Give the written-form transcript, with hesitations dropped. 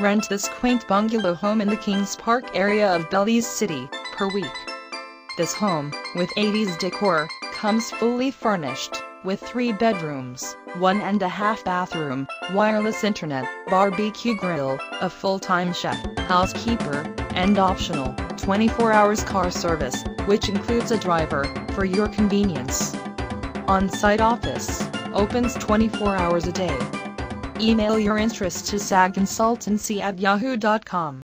Rent this quaint bungalow home in the Kings Park area of Belize City, per week. This home, with 80s decor, comes fully furnished, with 3 bedrooms, 1.5 bathroom, wireless internet, barbecue grill, a full-time chef, housekeeper, and optional, 24 hours car service, which includes a driver, for your convenience. On-site office, opens 24 hours a day. Email your interest to sagconsultancy@yahoo.com.